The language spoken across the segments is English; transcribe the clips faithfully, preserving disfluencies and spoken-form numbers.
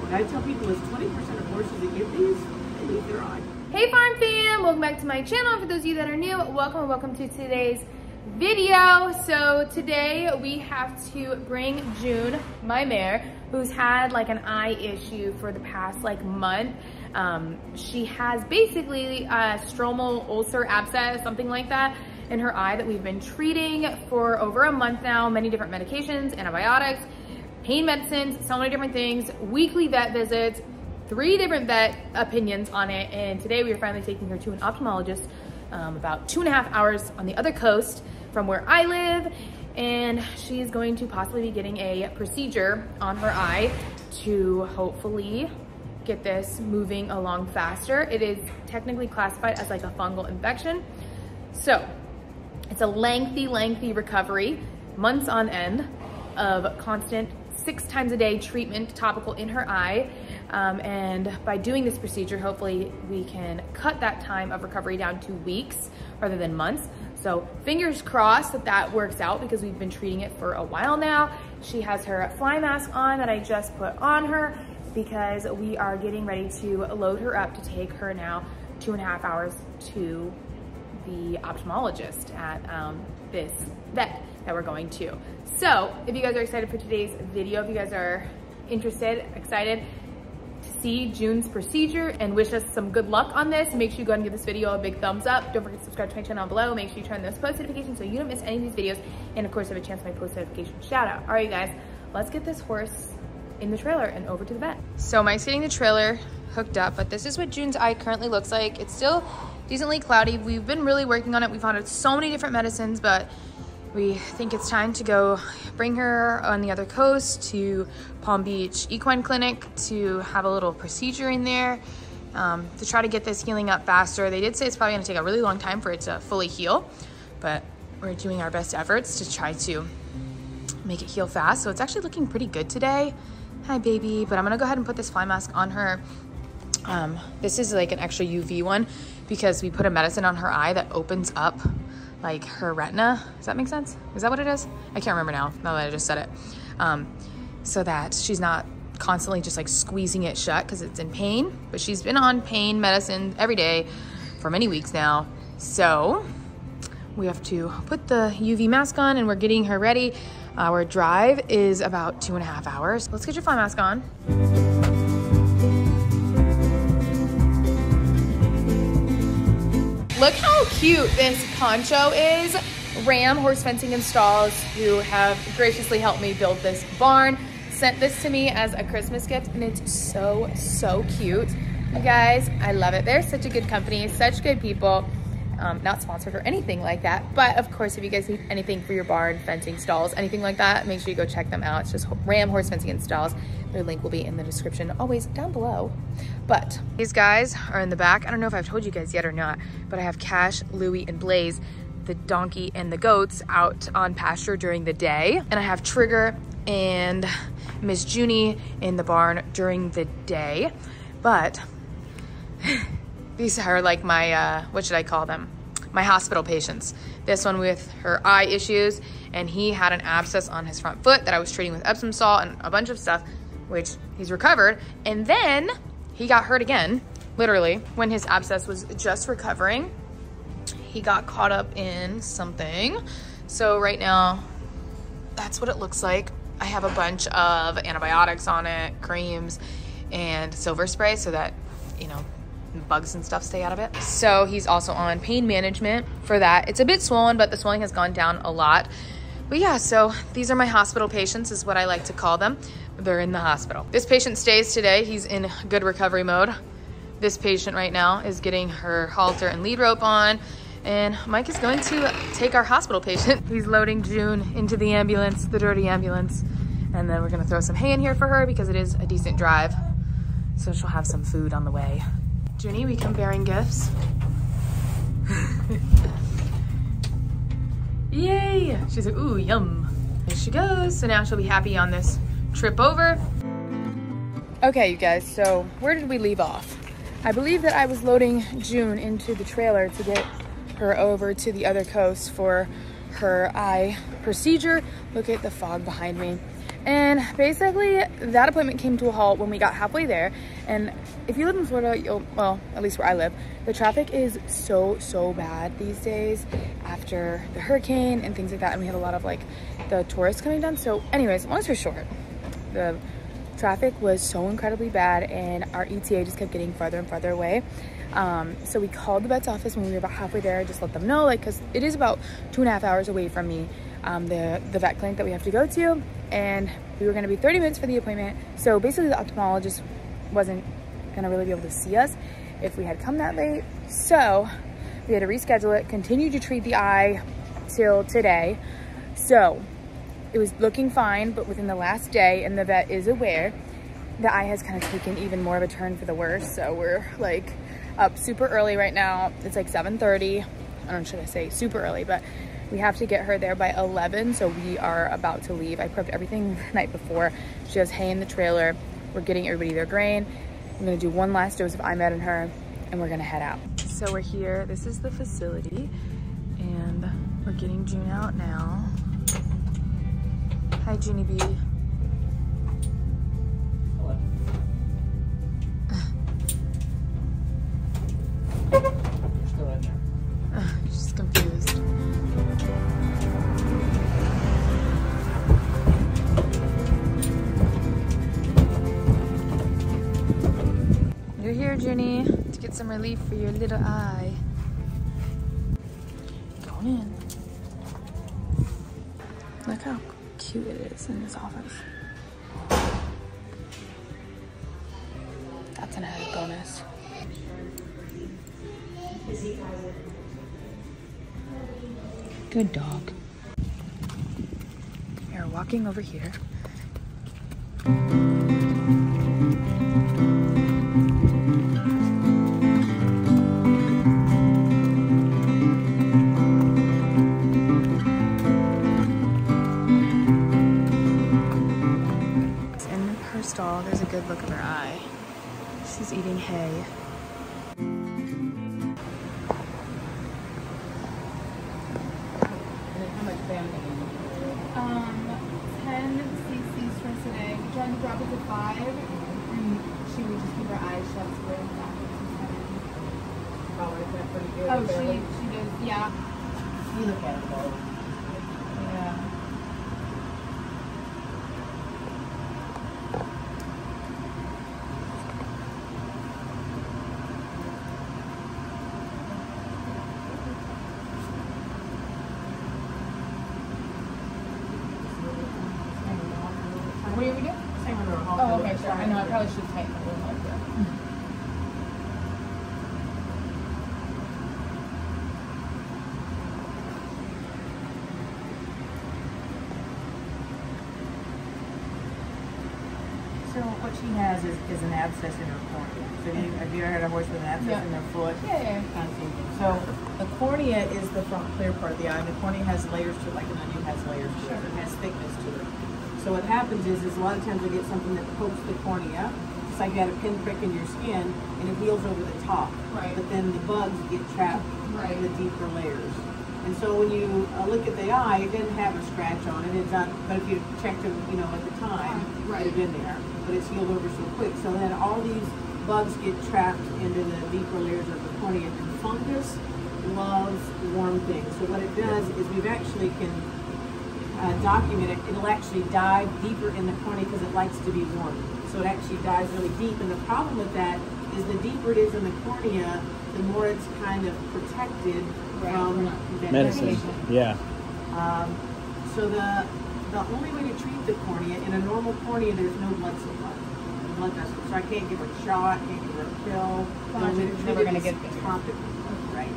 What I tell people is twenty percent of horses that get these, they leave their eye. Hey farm fam, welcome back to my channel. For those of you that are new, welcome, welcome to today's video. So today we have to bring June, my mare, who's had like an eye issue for the past like month. Um, she has basically a stromal ulcer abscess, something like that, in her eye that we've been treating for over a month now. Many different medications, antibiotics, pain medicines, so many different things, weekly vet visits, three different vet opinions on it. And today we are finally taking her to an ophthalmologist um, about two and a half hours on the other coast from where I live. And she is going to possibly be getting a procedure on her eye to hopefully get this moving along faster. It is technically classified as like a fungal infection. So it's a lengthy, lengthy recovery, months on end of constant six times a day treatment topical in her eye. Um, and by doing this procedure, hopefully we can cut that time of recovery down to weeks rather than months. So fingers crossed that that works out because we've been treating it for a while now. She has her fly mask on that I just put on her because we are getting ready to load her up to take her now two and a half hours to the ophthalmologist at um, this vet that we're going to. So if you guys are excited for today's video, if you guys are interested, excited to see June's procedure and wish us some good luck on this, make sure you go ahead and give this video a big thumbs up. Don't forget to subscribe to my channel below. Make sure you turn those post notifications so you don't miss any of these videos. And of course, have a chance for my post notification shout out. All right, guys, let's get this horse in the trailer and over to the vet. So Mike's getting the trailer hooked up, but this is what June's eye currently looks like. It's still decently cloudy. We've been really working on it. We've found so many different medicines, but we think it's time to go bring her on the other coast to Palm Beach Equine Clinic to have a little procedure in there um, to try to get this healing up faster. They did say it's probably gonna take a really long time for it to fully heal, but we're doing our best efforts to try to make it heal fast. So it's actually looking pretty good today. Hi baby, but I'm gonna go ahead and put this fly mask on her. Um, this is like an extra U V one because we put a medicine on her eye that opens up like her retina. Does that make sense? Is that what it is? I can't remember now, now that I just said it. Um, so that she's not constantly just like squeezing it shut because it's in pain, but she's been on pain medicine every day for many weeks now. So we have to put the U V mask on and we're getting her ready. Our drive is about two and a half hours. Let's get your fly mask on. Look how cute this poncho is. Ram Horse Fencing and Stalls, who have graciously helped me build this barn, sent this to me as a Christmas gift, and it's so, so cute. You guys, I love it. They're such a good company, such good people. Um, not sponsored or anything like that, but of course, if you guys need anything for your barn, fencing, stalls, anything like that, make sure you go check them out. It's just Ram Horse Fencing and Stalls. Their link will be in the description, always down below. But these guys are in the back. I don't know if I've told you guys yet or not, but I have Cash, Louie, and Blaze, the donkey and the goats, out on pasture during the day. And I have Trigger and Miss Junie in the barn during the day. But these are like my, uh, what should I call them? My hospital patients. This one with her eye issues, and he had an abscess on his front foot that I was treating with Epsom salt and a bunch of stuff, which he's recovered. And then he got hurt again, literally, when his abscess was just recovering. He got caught up in something. So right now, that's what it looks like. I have a bunch of antibiotics on it, creams, and silver spray so that, you know, bugs and stuff stay out of it. So he's also on pain management for that. It's a bit swollen, but the swelling has gone down a lot. But yeah, so these are my hospital patients, is what I like to call them. They're in the hospital. This patient stays today. He's in good recovery mode. This patient right now is getting her halter and lead rope on, and Mike is going to take our hospital patient. He's loading June into the ambulance, the dirty ambulance, and then we're gonna throw some hay in here for her because it is a decent drive. So she'll have some food on the way. Junie, we come bearing gifts. Yay! She's like, ooh, yum. There she goes. So now she'll be happy on this trip over. Okay, you guys, so where did we leave off? I believe that I was loading June into the trailer to get her over to the other coast for her eye procedure. Look at the fog behind me. And basically that appointment came to a halt when we got halfway there. And if you live in Florida, you'll, well, at least where I live, the traffic is so, so bad these days after the hurricane and things like that. And we had a lot of like the tourists coming down. So anyways, long story short, the traffic was so incredibly bad and our E T A just kept getting farther and farther away. Um, so we called the vet's office when we were about halfway there. I just let them know, like, cause it is about two and a half hours away from me, um, the, the vet clinic that we have to go to. And we were going to be thirty minutes for the appointment. So basically the ophthalmologist wasn't going to really be able to see us if we had come that late. So we had to reschedule it, continue to treat the eye till today. So it was looking fine, but within the last day, and the vet is aware, the eye has kind of taken even more of a turn for the worse. So we're like up super early right now. It's like seven thirty. I don't know, should I say super early, but we have to get her there by eleven. So we are about to leave. I prepped everything the night before. She has hay in the trailer. We're getting everybody their grain. I'm gonna do one last dose of I med in her and we're gonna head out. So we're here, this is the facility and we're getting June out now. Hi, Junie B. Hello. You're still in there. Uh, she's confused. You're here, Junie, to get some relief for your little eye. Going in. Look how cute it is in this office. That's an added bonus. Good dog. We're walking over here. There's a good look of her eye. She's eating hay. Um, ten C C's for today. We tried to drop it to five, and she would just keep her eyes shut to where it's at. Oh, is that pretty good? Oh, she, she does, yeah. You look at it though. Yeah. I know, I probably should tighten a little like that. Mm -hmm. So what she has is, is an abscess in her cornea. So you, have you ever had a horse with an abscess yeah. in their foot? Yeah, yeah. So the cornea is the front clear part of the eye. And the cornea has layers to it, like an onion has layers to it. It has thickness to it. So what happens is, is a lot of times we get something that pokes the cornea. It's like you had a pinprick in your skin, and it heals over the top. Right. But then the bugs get trapped right. in the deeper layers. And so when you uh, look at the eye, it didn't have a scratch on it. It's not. But if you checked it, you know, at the time, right. it'd been there. But it's healed over so quick. So then all these bugs get trapped into the deeper layers of the cornea. And fungus loves warm things. So what it does is we've actually can. Uh, document it, it'll actually dive deeper in the cornea because it likes to be warm. So it actually dives really deep. And the problem with that is the deeper it is in the cornea, the more it's kind of protected right. from medicine. Medication. Yeah. Um, so the the only way to treat the cornea, in a normal cornea, there's no blood supply. Blood vessel. So I can't give her a shot, can't give her a pill. Well, no, it's never going to get topical, right?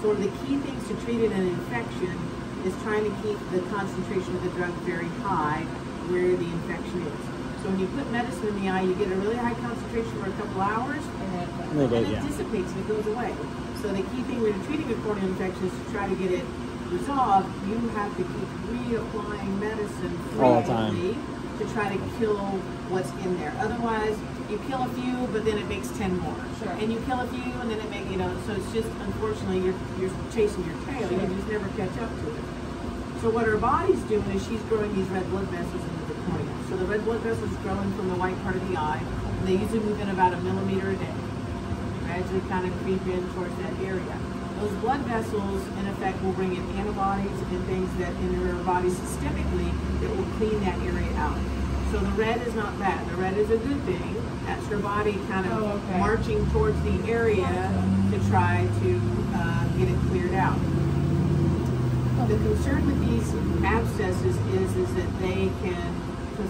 So one of the key things to treating an infection is trying to keep the concentration of the drug very high where the infection is. So when you put medicine in the eye, you get a really high concentration for a couple hours, and then it, and bit, it yeah. dissipates and it goes away. So the key thing when you're treating a corneal infection is to try to get it resolved. You have to keep reapplying medicine frequently to try to kill what's in there. Otherwise, you kill a few, but then it makes ten more. Sure. And you kill a few, and then it makes, you know, so it's just, unfortunately, you're, you're chasing your tail. Sure. You just never catch up to it. So what our body's doing is she's growing these red blood vessels in So the red blood vessel is growing from the white part of the eye. And they usually move in about a millimeter a day. Gradually kind of creep in towards that area. Those blood vessels, in effect, will bring in antibodies and things that enter our body systemically that will clean that area out. So the red is not bad. The red is a good thing. That's your body kind of oh, okay. marching towards the area to try to uh, get it cleared out. The concern with these abscesses is, is that they can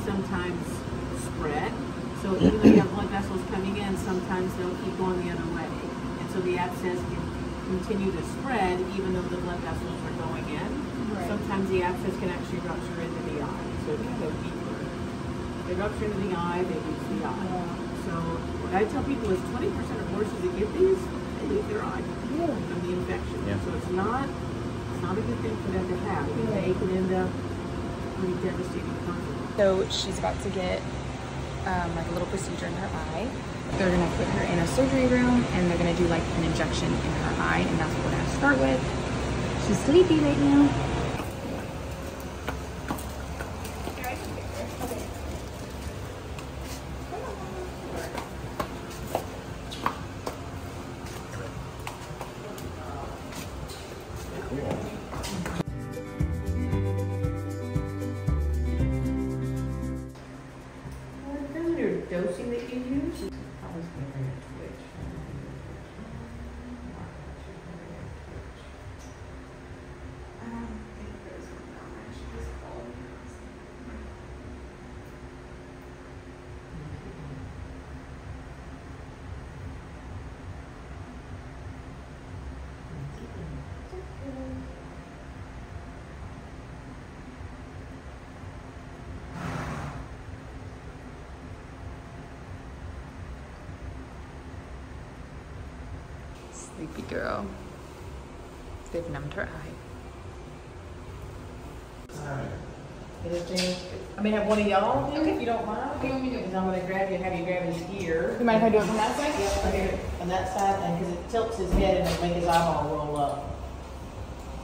sometimes spread. So even though you have blood vessels coming in, sometimes they'll keep going the other way. And so the abscess can continue to spread even though the blood vessels are going in. Right. Sometimes the abscess can actually rupture into the eye. So if you go deeper, they rupture into the eye, they lose the eye. Yeah. So what I tell people is twenty percent of horses that get these, they lose their eye yeah. from the infection. Yeah. So it's not, it's not a good thing for them to have. Yeah. They can end up pretty devastating consequences. So she's about to get um, like a little procedure in her eye. They're gonna put her in a surgery room and they're gonna do like an injection in her eye, and that's what we're gonna start with. She's sleepy right now. Dosing that you use? That was very twitch. I don't think there's that much. She's old. Sleepy girl. They've numbed her eye. Alright. Anything? I mean, have one of y'all do okay. if you don't mind. What do you want me to do? Because I'm going to grab you and have you grab his ear. You mind if I do it from that side? Yep, right here. On that side, because it tilts his head and it'll make his eyeball roll up.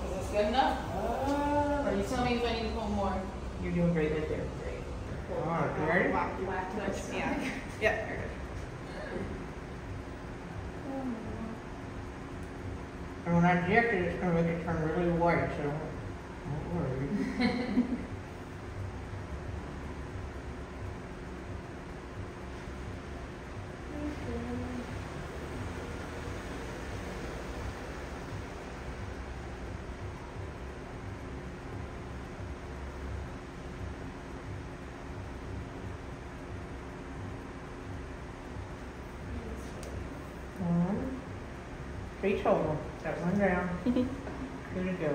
Is this good enough? Uh, or you tell me if I need to pull more. You're doing great right there. Great. Cool. Alright. You ready? Whack, whack, yeah. Yep. You're good. And when I inject it, it's going to make it turn really white, so don't worry. One, three total. That one down. Good to go.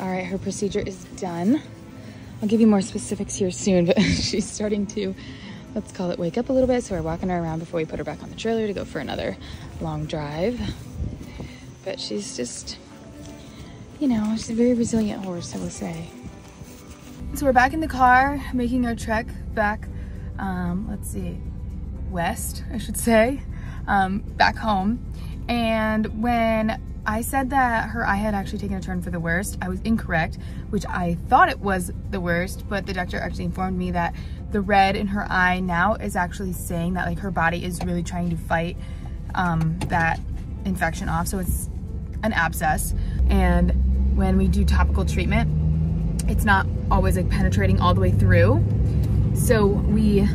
All right, her procedure is done. I'll give you more specifics here soon, but she's starting to, let's call it, wake up a little bit. So we're walking her around before we put her back on the trailer to go for another long drive. But she's just, you know, she's a very resilient horse, I will say. So we're back in the car, making our trek back, um, let's see, west, I should say, um, back home. And when I said that her eye had actually taken a turn for the worst, I was incorrect, which I thought it was the worst, but the doctor actually informed me that the red in her eye now is actually saying that like her body is really trying to fight um, that infection off. So it's an abscess, and when we do topical treatment, it's not always like penetrating all the way through. So we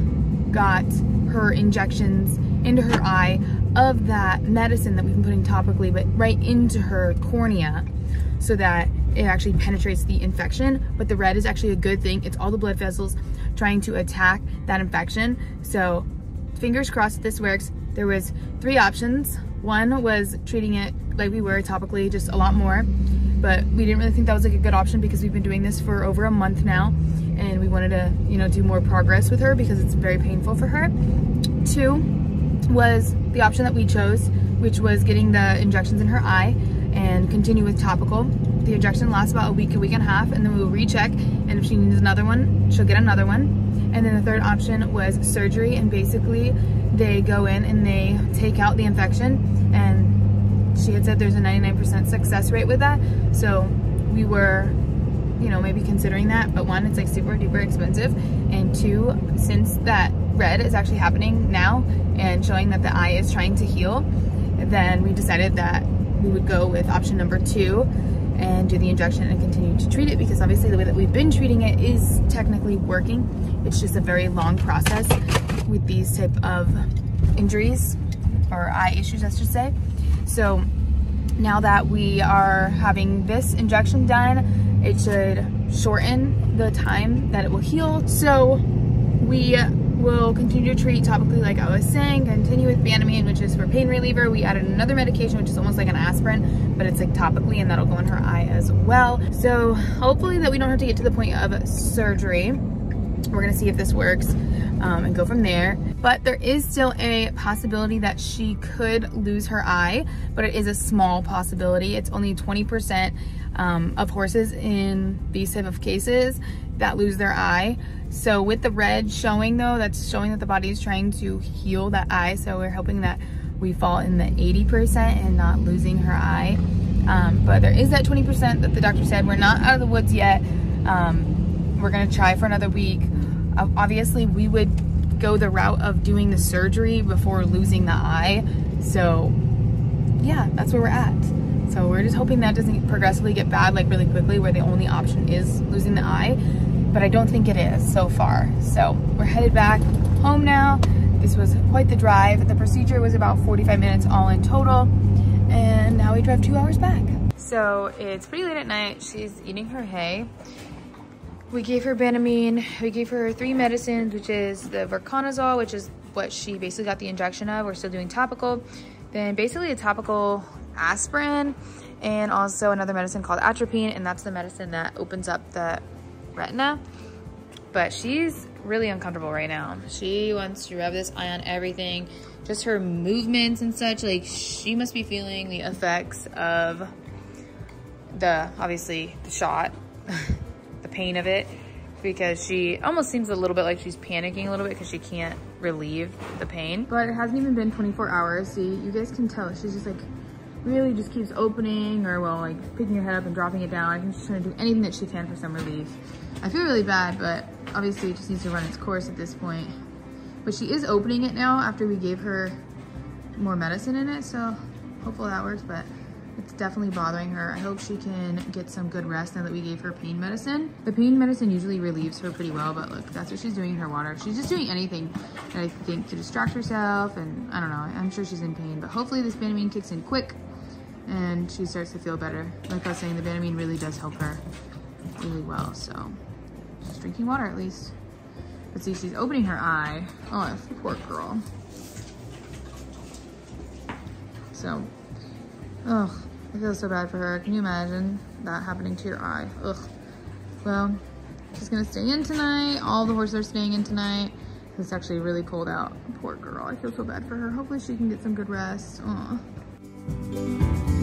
got her injections into her eye of that medicine that we've been putting topically, but right into her cornea so that it actually penetrates the infection. But the red is actually a good thing. It's all the blood vessels trying to attack that infection. So fingers crossed this works. There was three options. One was treating it like we were topically, just a lot more, but we didn't really think that was like a good option because we've been doing this for over a month now, and we wanted to, you know, do more progress with her because it's very painful for her. Two was the option that we chose, which was getting the injections in her eye and continue with topical. The injection lasts about a week, a week and a half, and then we'll recheck, and if she needs another one, she'll get another one. And then the third option was surgery, and basically they go in and they take out the infection, and she had said there's a ninety-nine percent success rate with that. So we were, you know, maybe considering that, but one, it's like super duper expensive, and two, since that red is actually happening now and showing that the eye is trying to heal, then we decided that we would go with option number two and do the injection and continue to treat it, because obviously the way that we've been treating it is technically working. It's just a very long process with these type of injuries, or eye issues I should say. So now that we are having this injection done, it should shorten the time that it will heal. So we we'll continue to treat topically like I was saying, continue with Banamine, which is for pain reliever. We added another medication, which is almost like an aspirin, but it's like topically, and that'll go in her eye as well. So hopefully that we don't have to get to the point of surgery. We're gonna see if this works um, and go from there. But there is still a possibility that she could lose her eye, but it is a small possibility. It's only twenty percent um, of horses in these type of cases that lose their eye. So with the red showing though, that's showing that the body is trying to heal that eye. So we're hoping that we fall in the eighty percent and not losing her eye. Um, but there is that twenty percent that the doctor said. We're not out of the woods yet. Um, we're gonna try for another week. Uh, obviously we would go the route of doing the surgery before losing the eye. So yeah, that's where we're at. So we're just hoping that doesn't progressively get bad like really quickly where the only option is losing the eye, but I don't think it is so far. So we're headed back home now. This was quite the drive. The procedure was about forty-five minutes all in total, and now we drive two hours back. So it's pretty late at night. She's eating her hay. We gave her Banamine. We gave her three medicines, which is the verconazole, which is what she basically got the injection of. We're still doing topical. Then basically a topical aspirin, and also another medicine called atropine, and that's the medicine that opens up the retina. But she's really uncomfortable right now. She wants to rub this eye on everything, just her movements and such. Like, she must be feeling the effects of the, obviously, the shot, the pain of it, because she almost seems a little bit like she's panicking a little bit because she can't relieve the pain. But it hasn't even been twenty-four hours. See, you guys can tell she's just like really just keeps opening, or well, like picking her head up and dropping it down. I think she's trying to do anything that she can for some relief. I feel really bad, but obviously it just needs to run its course at this point. But she is opening it now after we gave her more medicine in it, so hopefully that works, but it's definitely bothering her. I hope she can get some good rest now that we gave her pain medicine. The pain medicine usually relieves her pretty well, but look, that's what she's doing in her water. She's just doing anything that I think to distract herself, and I don't know, I'm sure she's in pain, but hopefully this Banamine kicks in quick and she starts to feel better. Like I was saying, the Banamine really does help her really well, so she's drinking water at least. But see, she's opening her eye. Oh, poor girl. So, oh, I feel so bad for her. Can you imagine that happening to your eye? Ugh. Well, she's gonna stay in tonight. All the horses are staying in tonight. It's actually really cold out. Poor girl, I feel so bad for her. Hopefully she can get some good rest. Aw.